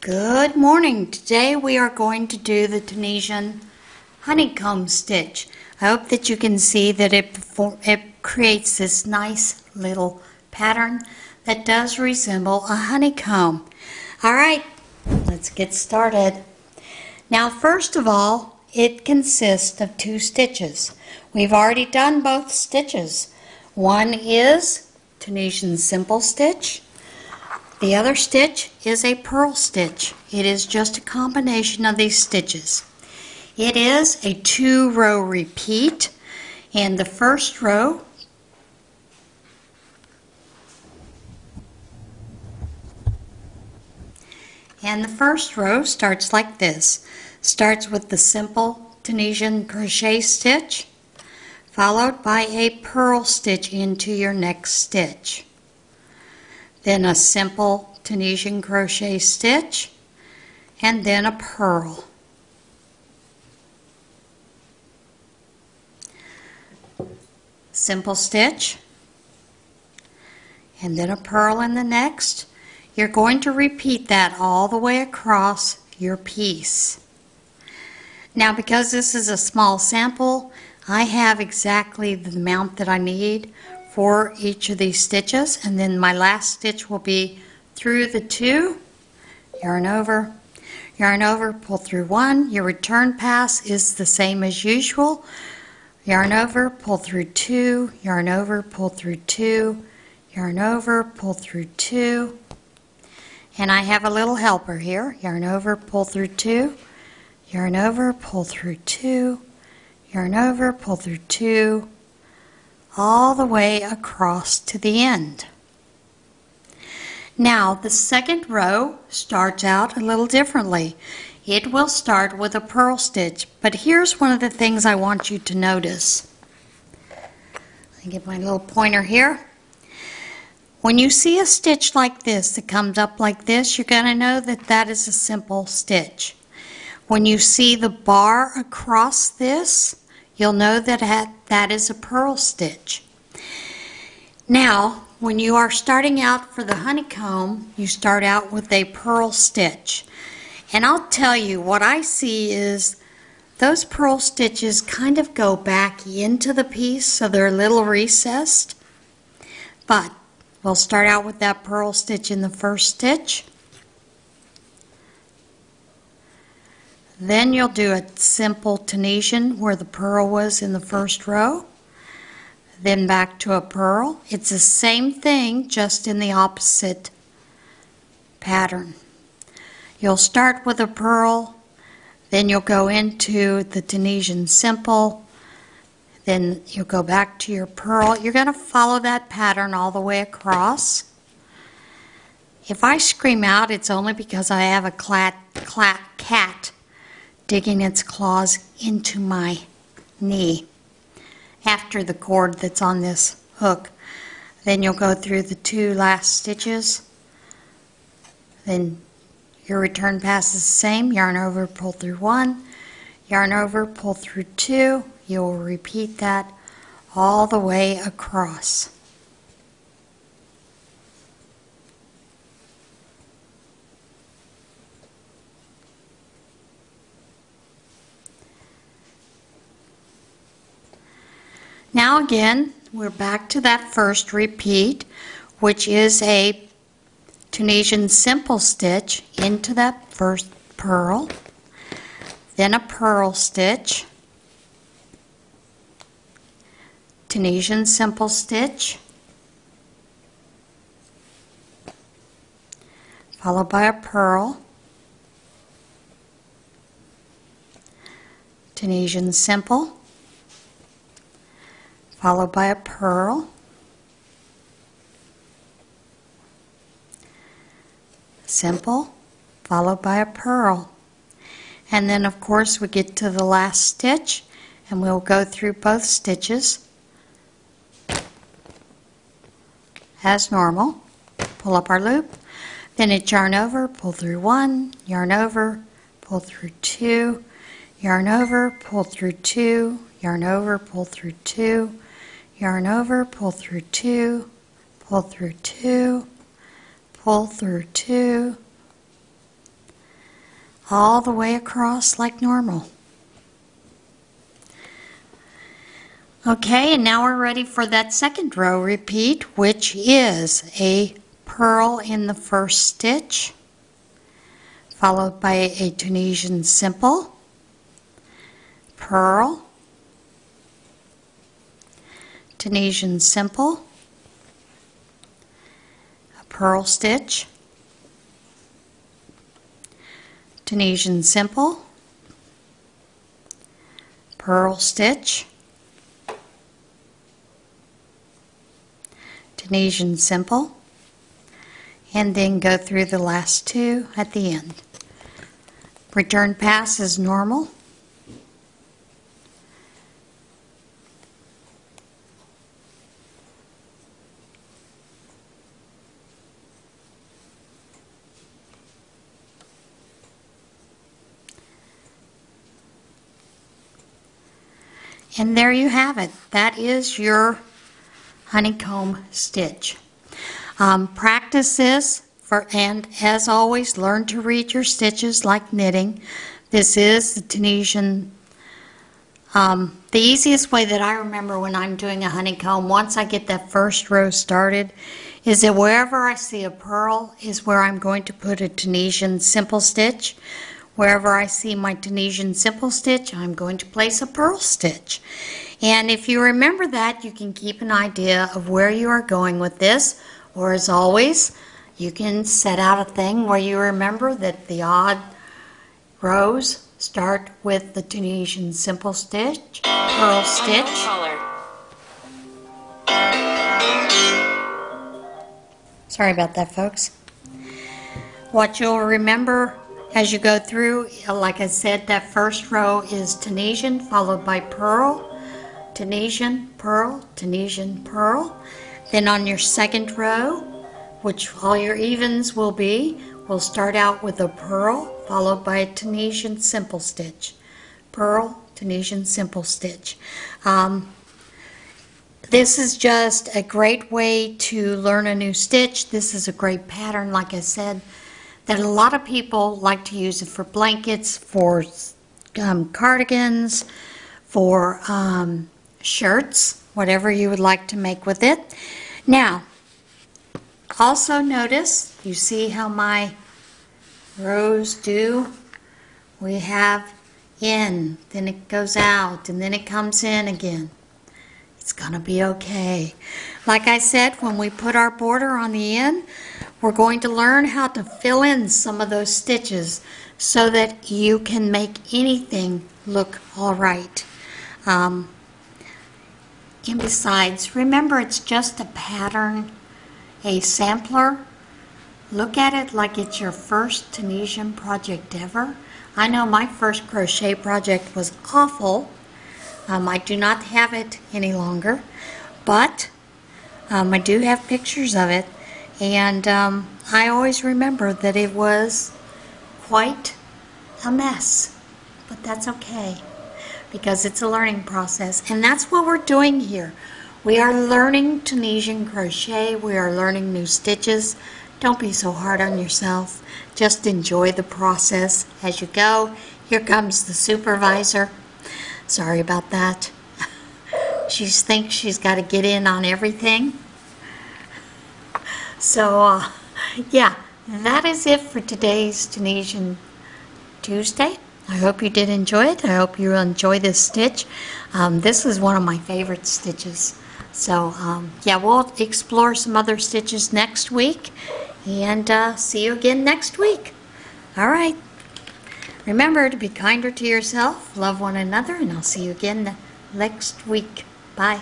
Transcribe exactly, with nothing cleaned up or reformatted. Good morning. Today we are going to do the Tunisian honeycomb stitch. I hope that you can see that it, it creates this nice little pattern that does resemble a honeycomb. All right, let's get started. Now, first of all, it consists of two stitches. We've already done both stitches. One is Tunisian simple stitch. The other stitch is a purl stitch. It is just a combination of these stitches. It is a two-row repeat. In the first row, and the first row starts like this. Starts with the simple Tunisian crochet stitch, followed by a purl stitch into your next stitch. Then a simple Tunisian crochet stitch, and then a purl. Simple stitch, and then a purl in the next. You're going to repeat that all the way across your piece. Now, because this is a small sample, I have exactly the amount that I need for each of these stitches, and then my last stitch will be through the two, yarn over, yarn over, pull through one. Your return pass is the same as usual. Yarn over, pull through two, yarn over, pull through two, yarn over, pull through two. And I have a little helper here. Yarn over, pull through two, yarn over, pull through two, yarn over, pull through two, all the way across to the end. Now, the second row starts out a little differently. It will start with a purl stitch, but here's one of the things I want you to notice. I get my little pointer here. When you see a stitch like this that comes up like this, you're going to know that that is a simple stitch. When you see the bar across this, you'll know that that is a purl stitch. Now, when you are starting out for the honeycomb, you start out with a purl stitch. And I'll tell you, what I see is those purl stitches kind of go back into the piece, so they're a little recessed. But we'll start out with that purl stitch in the first stitch. Then you'll do a simple Tunisian where the purl was in the first row, then back to a purl. It's the same thing, just in the opposite pattern. You'll start with a purl, then you'll go into the Tunisian simple, then you'll go back to your purl. You're going to follow that pattern all the way across. If I scream out, it's only because I have a clat, clat, cat digging its claws into my knee after the cord that's on this hook. Then you'll go through the two last stitches. Then your return pass is the same. Yarn over, pull through one, yarn over, pull through two. You'll repeat that all the way across. Now again, we're back to that first repeat, which is a Tunisian simple stitch into that first purl, then a purl stitch, Tunisian simple stitch, followed by a purl, Tunisian simple, followed by a purl, simple, followed by a purl. And then, of course, we get to the last stitch, and we'll go through both stitches as normal. Pull up our loop, then it's yarn over, pull through one, yarn over, pull through two, yarn over, pull through two, yarn over, pull through two, yarn over, pull through two, pull through two, pull through two, all the way across like normal. Okay, and now we're ready for that second row repeat, which is a purl in the first stitch, followed by a Tunisian simple, purl, Tunisian simple, a purl stitch, Tunisian simple, purl stitch, Tunisian simple, and then go through the last two at the end. Return pass is normal. And there you have it. That is your honeycomb stitch. Um, practice this, for, and as always, learn to read your stitches like knitting. This is the Tunisian. Um, the easiest way that I remember when I'm doing a honeycomb, once I get that first row started, is that wherever I see a purl is where I'm going to put a Tunisian simple stitch. Wherever I see my Tunisian simple stitch, I'm going to place a purl stitch. And if you remember that, you can keep an idea of where you are going with this. Or as always, you can set out a thing where you remember that the odd rows start with the Tunisian simple stitch, purl stitch. Sorry about that, folks. What you'll remember as you go through, like I said, that first row is Tunisian, followed by purl, Tunisian, purl, Tunisian, purl. Then on your second row, which all your evens will be, we'll start out with a purl, followed by a Tunisian simple stitch. Purl, Tunisian simple stitch. Um, This is just a great way to learn a new stitch. This is a great pattern, like I said, that a lot of people like to use it for blankets, for um, cardigans, for um, shirts, whatever you would like to make with it. Now, also notice, you see how my rows do? We have in, then it goes out, and then it comes in again. It's gonna be okay. Like I said, when we put our border on the end, we're going to learn how to fill in some of those stitches so that you can make anything look all right. Um, and besides, remember, it's just a pattern, a sampler. Look at it like it's your first Tunisian project ever. I know my first crochet project was awful. Um, I do not have it any longer, but um, I do have pictures of it. And um, I always remember that it was quite a mess, but that's okay because it's a learning process. And that's what we're doing here. We are learning Tunisian crochet. We are learning new stitches. Don't be so hard on yourself. Just enjoy the process as you go. Here comes the supervisor. Sorry about that. She thinks she's got to get in on everything. So, uh, yeah, that is it for today's Tunisian Tuesday. I hope you did enjoy it. I hope you enjoy this stitch. Um, this is one of my favorite stitches. So, um, yeah, we'll explore some other stitches next week. And uh, see you again next week. All right. Remember to be kinder to yourself, love one another, and I'll see you again next week. Bye.